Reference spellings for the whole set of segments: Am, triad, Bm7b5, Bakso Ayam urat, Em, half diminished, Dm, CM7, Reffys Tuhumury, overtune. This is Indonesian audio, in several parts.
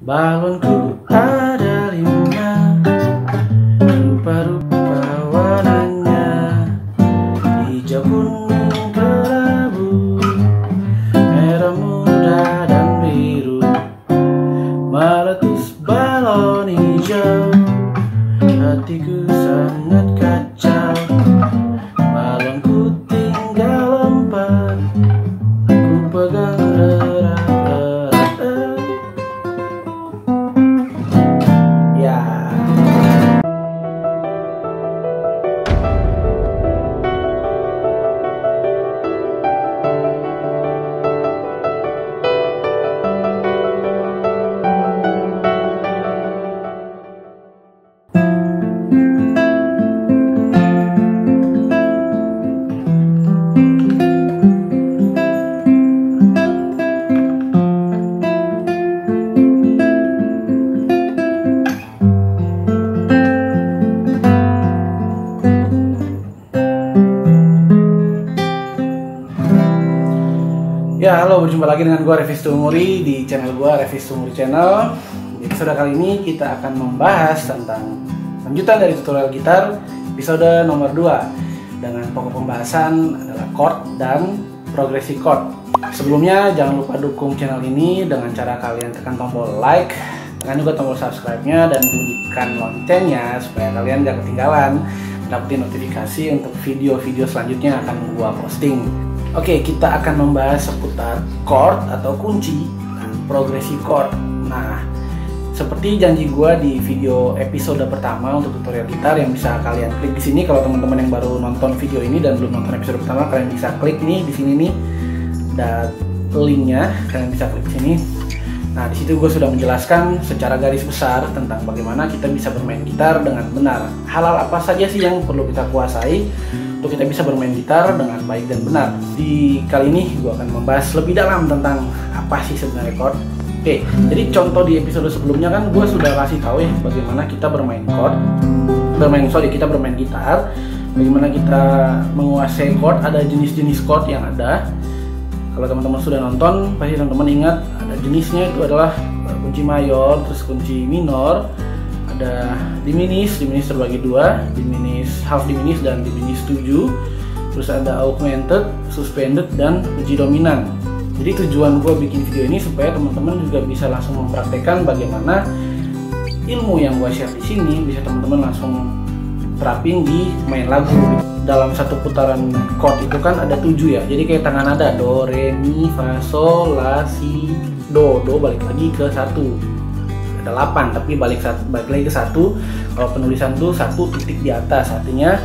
Balonku ada 5, rupa-rupa warnanya, hijau, kuning, kelabu, merah muda dan biru. Meletus balon hijau, hatiku sangat kacau. Balonku tinggal lempar, ku pegang erat. Ya, halo, berjumpa lagi dengan gue Reffys Tuhumury di channel gue Reffys Tuhumury Channel. Di episode kali ini kita akan membahas tentang lanjutan dari tutorial gitar episode nomor 2 dengan pokok pembahasan adalah chord dan progresi chord. Sebelumnya jangan lupa dukung channel ini dengan cara kalian tekan tombol like, tekan juga tombol subscribe-nya dan bunyikan loncengnya supaya kalian gak ketinggalan dapetin notifikasi untuk video-video selanjutnya yang akan gue posting. Oke, kita akan membahas seputar chord atau kunci dan progresi chord. Nah, seperti janji gue di video episode pertama untuk tutorial gitar yang bisa kalian klik di sini. Kalau teman-teman yang baru nonton video ini dan belum nonton episode pertama, kalian bisa klik nih di sini nih. Dan linknya kalian bisa klik di sini. Nah, di situ gue sudah menjelaskan secara garis besar tentang bagaimana kita bisa bermain gitar dengan benar. Hal-hal apa saja sih yang perlu kita kuasai untuk kita bisa bermain gitar dengan baik dan benar. Di kali ini gue akan membahas lebih dalam tentang apa sih sebenarnya chord. Oke, jadi contoh di episode sebelumnya kan gue sudah kasih tahu ya bagaimana kita bermain chord, kita bermain gitar, bagaimana kita menguasai chord. Ada jenis-jenis chord yang ada. Kalau teman-teman sudah nonton, pasti teman-teman ingat ada jenisnya itu adalah kunci mayor, terus kunci minor. Ada diminis terbagi dua, diminis half diminis dan diminis 7. Terus ada augmented, suspended dan kunci dominan. Jadi tujuan gue bikin video ini supaya teman-teman juga bisa langsung mempraktekkan bagaimana ilmu yang gue share di sini bisa teman-teman langsung terapin di main lagu. Dalam satu putaran chord itu kan ada 7 ya. Jadi kayak tangan nada do, re, mi, fa, sol, la, si, do. Do balik lagi ke 1. Ada 8 tapi balik lagi ke 1. Kalau penulisan itu 1 titik di atas, artinya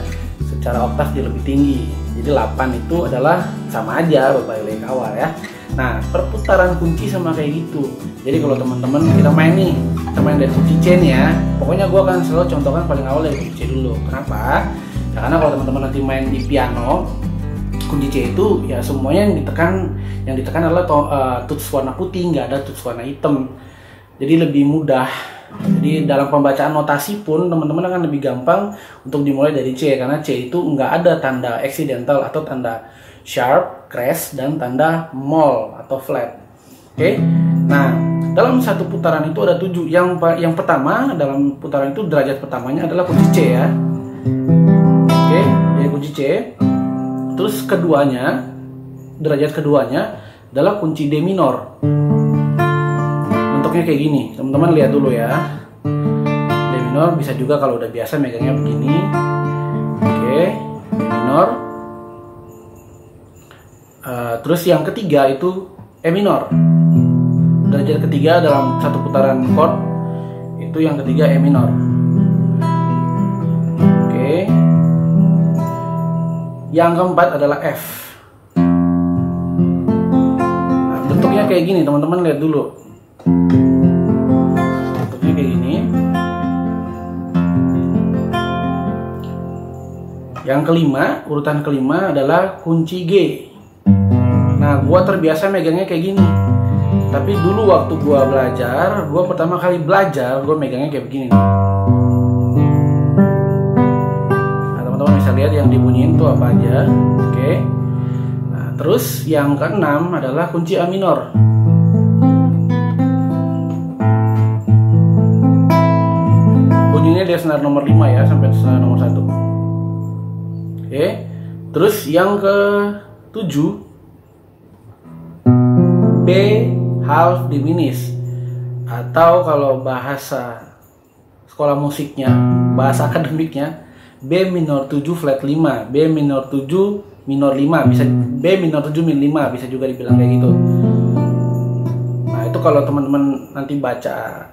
secara oktav dia lebih tinggi. Jadi 8 itu adalah sama aja balik lagi ke awal ya. Nah, perputaran kunci sama kayak gitu. Jadi kalau teman-teman kita main dari kunci C nih ya. Pokoknya gue akan selalu contohkan paling awal dari kunci C dulu. Kenapa? Ya, karena kalau teman-teman nanti main di piano, kunci C itu ya semuanya yang ditekan adalah tuts warna putih, nggak ada tuts warna hitam. Jadi lebih mudah. Jadi dalam pembacaan notasi pun teman-teman akan lebih gampang untuk dimulai dari C, karena C itu nggak ada tanda accidental atau tanda sharp, crash, dan tanda moll atau flat. Oke? Nah, dalam satu putaran itu ada 7. Yang pertama dalam putaran itu derajat pertamanya adalah kunci C ya. Oke, jadi kunci C. Terus keduanya, derajat keduanya adalah kunci D minor. Kayak gini, teman-teman lihat dulu ya. D minor bisa juga kalau udah biasa megangnya begini. Oke, D minor. Terus yang ketiga itu E minor. Derajat ketiga dalam satu putaran chord itu yang ketiga E minor. Oke. Yang keempat adalah F. Nah, bentuknya kayak gini, teman-teman lihat dulu. Bentuknya kayak gini. Yang kelima, urutan kelima adalah kunci G. Nah, gua terbiasa megangnya kayak gini. Tapi dulu waktu gua belajar, gua megangnya kayak begini. Nah, teman-teman bisa lihat yang dibunyiin tuh apa aja. Oke. Nah, terus yang keenam adalah kunci A minor. dia senar nomor 5 ya, sampai senar nomor 1. Oke. Terus yang ke 7 B half diminished, atau kalau bahasa sekolah musiknya, bahasa akademiknya B minor 7 flat 5, B minor 7 minor 5, bisa B minor 7 min 5, bisa juga dibilang kayak gitu. Nah, itu kalau teman-teman nanti baca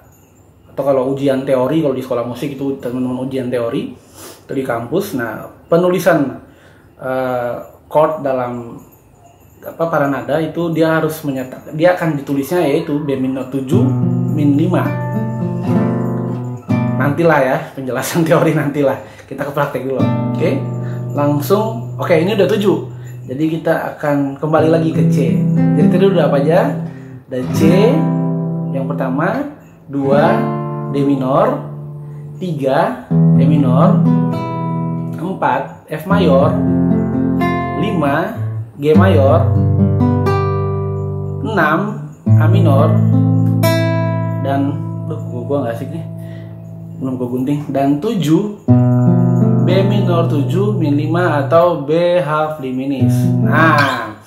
atau kalau ujian teori, kalau di sekolah musik itu teman-teman ujian teori atau di kampus, nah penulisan chord dalam apa para nada itu dia harus menyatakan, dia akan ditulisnya yaitu B minor 7 min 5. Nantilah ya, penjelasan teori nantilah. Kita ke praktek dulu. Oke. Langsung. Oke, ini udah 7. Jadi kita akan kembali lagi ke C. Jadi tadi udah apa aja? Ada C yang pertama, 2 D minor, 3 D minor, 4 F mayor, 5 G mayor, 6 A minor, dan gua nggak asik nih, belum gue gunting, dan 7 B minor 7 min 5 atau B half diminished. Nah,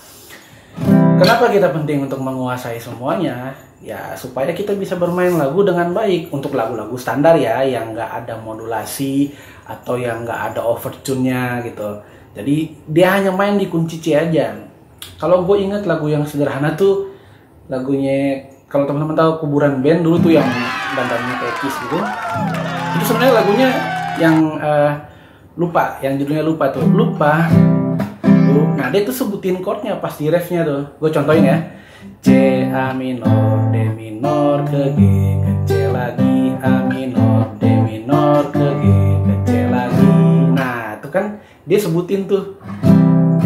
kenapa kita penting untuk menguasai semuanya? Ya, supaya kita bisa bermain lagu dengan baik. Untuk lagu-lagu standar ya, yang nggak ada modulasi atau yang nggak ada overtune-nya gitu. Jadi dia hanya main di kunci C aja. Kalau gue inget lagu yang sederhana tuh, lagunya kalau teman-teman tahu Kuburan Band dulu tuh, yang dandannya tekis gitu. Itu sebenarnya lagunya yang lupa, yang judulnya lupa tuh, lupa. Nah, dia tuh sebutin chordnya pas di refnya tuh. Gue contohin ya, C A minor, D minor ke G ke C lagi, A minor, D minor ke G ke C lagi. Nah, itu kan dia sebutin tuh.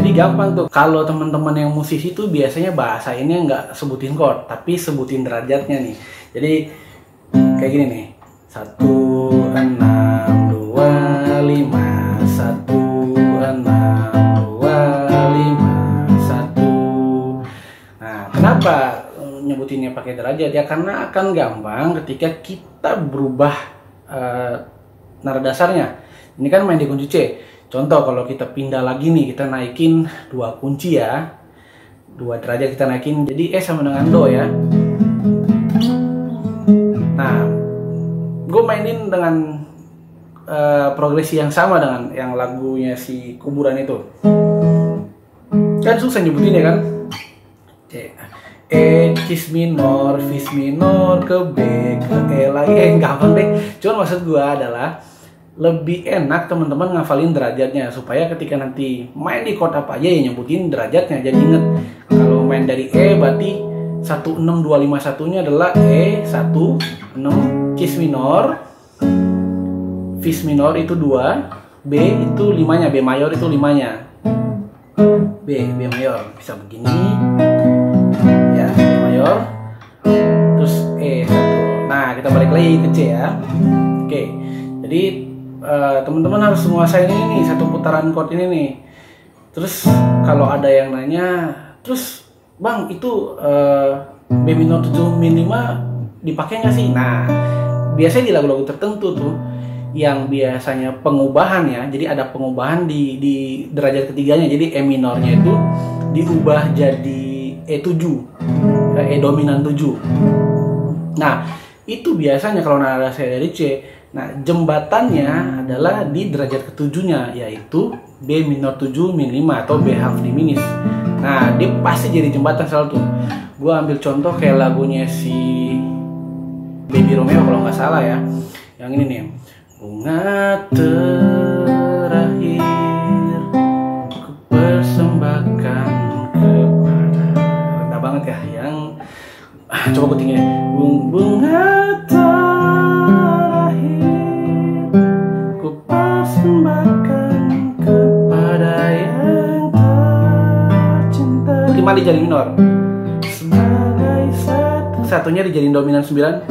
Jadi gampang tuh. Kalau teman-teman yang musisi tuh biasanya bahasa ini nggak sebutin chord, tapi sebutin derajatnya nih. Jadi kayak gini nih, 1, 6, 2, 5, 1, 6, 2, 5, 1. Nah, kenapa nyebutinnya pakai derajat ya? Karena akan gampang ketika kita berubah nada dasarnya. Ini kan main di kunci C. Contoh, kalau kita pindah lagi nih, kita naikin 2 kunci ya, 2 derajat kita naikin, jadi E sama dengan Do ya. Nah, gue mainin dengan progresi yang sama dengan yang lagunya si Kuburan itu. Kan susah nyebutin ya kan? C, E, Cis minor, Vis minor, ke B, ke E lagi. Gampang deh. Cuman maksud gue adalah lebih enak teman-teman ngafalin derajatnya, supaya ketika nanti main di chord apa aja ya nyebutin derajatnya. Jadi inget, kalau main dari E berarti 1, 6, 2, 5, 1 nya adalah E 1, 6, Cis minor, Vis minor itu 2, B itu 5 nya, B mayor itu 5 nya, B mayor bisa begini ya, B mayor, terus E 1. Nah, kita balik lagi ke C ya. Oke, jadi teman-teman harus menguasai ini nih, satu putaran chord ini nih. Terus kalau ada yang nanya, terus bang itu B minor 7 min 5 dipakai nggak sih? Nah, biasanya di lagu-lagu tertentu tuh yang biasanya pengubahan ya, jadi ada pengubahan di derajat ketiganya. Jadi E minornya itu diubah jadi E7, E dominan 7. Nah, itu biasanya kalau nada saya dari C. Nah, jembatannya adalah di derajat ketujuhnya, yaitu B minor 7 min 5 atau B half diminished. Nah, dia pasti jadi jembatan selalu tuh. Gue ambil contoh kayak lagunya si Baby Romeo kalau nggak salah ya, yang ini nih, bunga terakhir ku persembahkan kepada, rendah banget ya, yang coba kutingin, bunga di jari minor, satunya dijadiin dominan 9.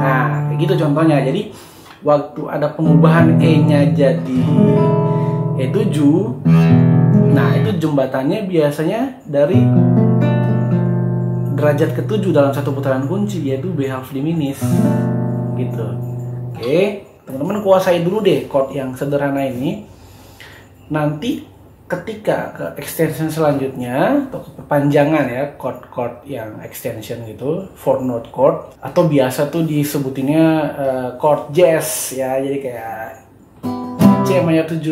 Nah, kayak gitu contohnya. Jadi waktu ada pengubahan E-nya jadi E7, nah itu jembatannya biasanya dari derajat ketujuh dalam satu putaran kunci, yaitu B half diminished gitu. Oke, teman-teman kuasai dulu deh chord yang sederhana ini. Nanti ketika ke extension selanjutnya atau perpanjangan ya, chord-chord yang extension gitu, fourth note chord, atau biasa tuh disebutinnya chord jazz ya, jadi kayak C mayor 7.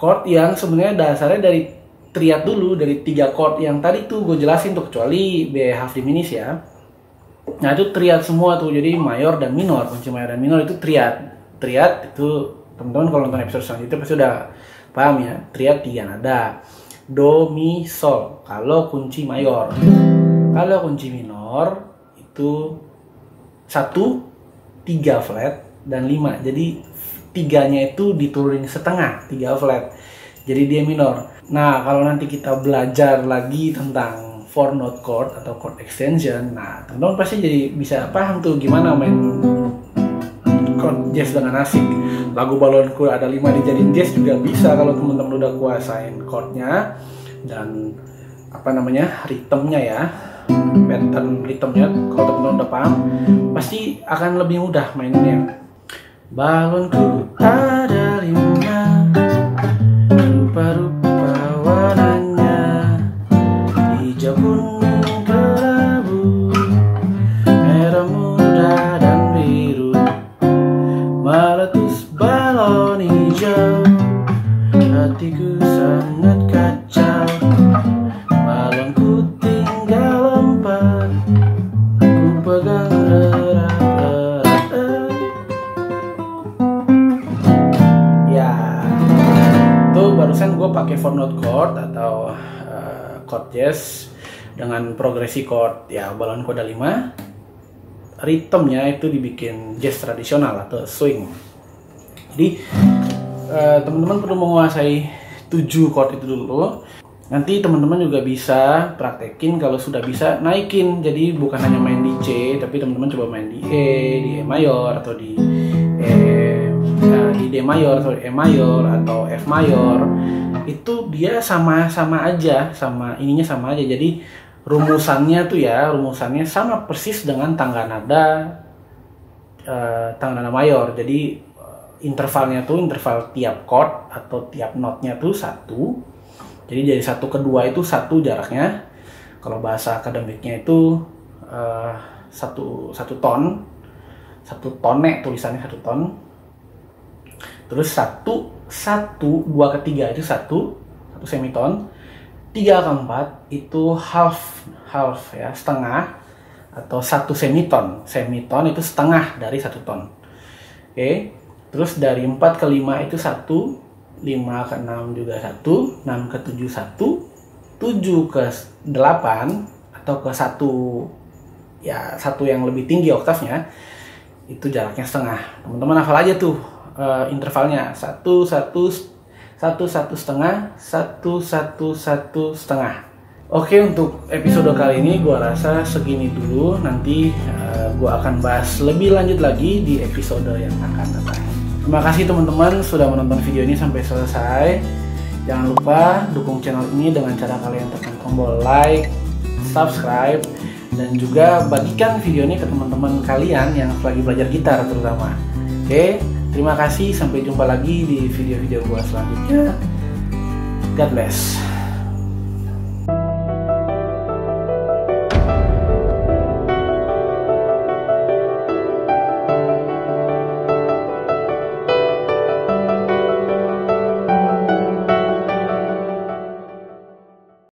Chord yang sebenarnya dasarnya dari triad dulu, dari tiga chord yang tadi tuh gue jelasin tuh, kecuali B half diminished ya. Nah itu triad semua tuh, jadi mayor dan minor, kunci mayor dan minor itu triad. Triad itu teman-teman kalau nonton episode selanjutnya pasti udah paham ya, triad tiga nada, do, mi, sol. Kalau kunci mayor, kalau kunci minor itu 1, 3 flat, dan 5. Jadi tiganya itu diturunin setengah, 3 flat, jadi dia minor. Nah kalau nanti kita belajar lagi tentang 4 note chord atau chord extension, nah teman-teman pasti jadi bisa paham tuh gimana main chord jazz dengan asik. Lagu balonku ada 5 dijadiin jazz juga bisa kalau teman-teman udah kuasain chordnya dan apa namanya ritmenya ya, pattern ritmenya. Kalau teman-teman udah paham pasti akan lebih mudah mainnya. Balonku ada 5, rupa-rupa warnanya, hijau, kuning, kelabu, merah muda dan biru. Meletus balon hijau, hatiku sangat kacau. Balonku tinggal lempar, ku pegang erat. Barusan gue pakai 4 note chord atau chord jazz dengan progresi chord ya, balon koda 5, ritmenya itu dibikin jazz tradisional atau swing. Jadi teman-teman perlu menguasai 7 chord itu dulu. Nanti teman-teman juga bisa praktekin, kalau sudah bisa naikin, jadi bukan hanya main di C tapi teman-teman coba main di E, di E mayor, atau di D mayor, atau E mayor, atau F mayor. Itu dia sama-sama aja, sama ininya sama aja. Jadi rumusannya tuh ya, rumusannya sama persis dengan tangga nada mayor. Jadi intervalnya tuh, interval tiap chord atau tiap notnya tuh 1. Jadi dari 1 ke 2 itu 1 jaraknya. Kalau bahasa akademiknya itu 1 ton, 1 tone tulisannya, 1 ton. Terus 1, 1, 2 ke 3 itu 1 semiton, 3 ke 4 itu half ya, setengah, atau 1 semiton. Semiton itu setengah dari 1 ton. Oke, terus dari 4 ke 5 itu 1, 5 ke 6 juga 1, 6 ke 7 1, 7 ke 8 atau ke 1 ya, 1 yang lebih tinggi oktavnya itu jaraknya setengah. Teman-teman hafal aja tuh intervalnya, 1, 1, 1, 1,5, 1, 1, 1,5. Oke, untuk episode kali ini gue rasa segini dulu. Nanti gue akan bahas lebih lanjut lagi di episode yang akan datang. Terima kasih teman-teman sudah menonton video ini sampai selesai. Jangan lupa dukung channel ini dengan cara kalian tekan tombol like, subscribe, dan juga bagikan video ini ke teman-teman kalian yang lagi belajar gitar terutama. Oke, terima kasih, sampai jumpa lagi di video-video gua selanjutnya. God bless.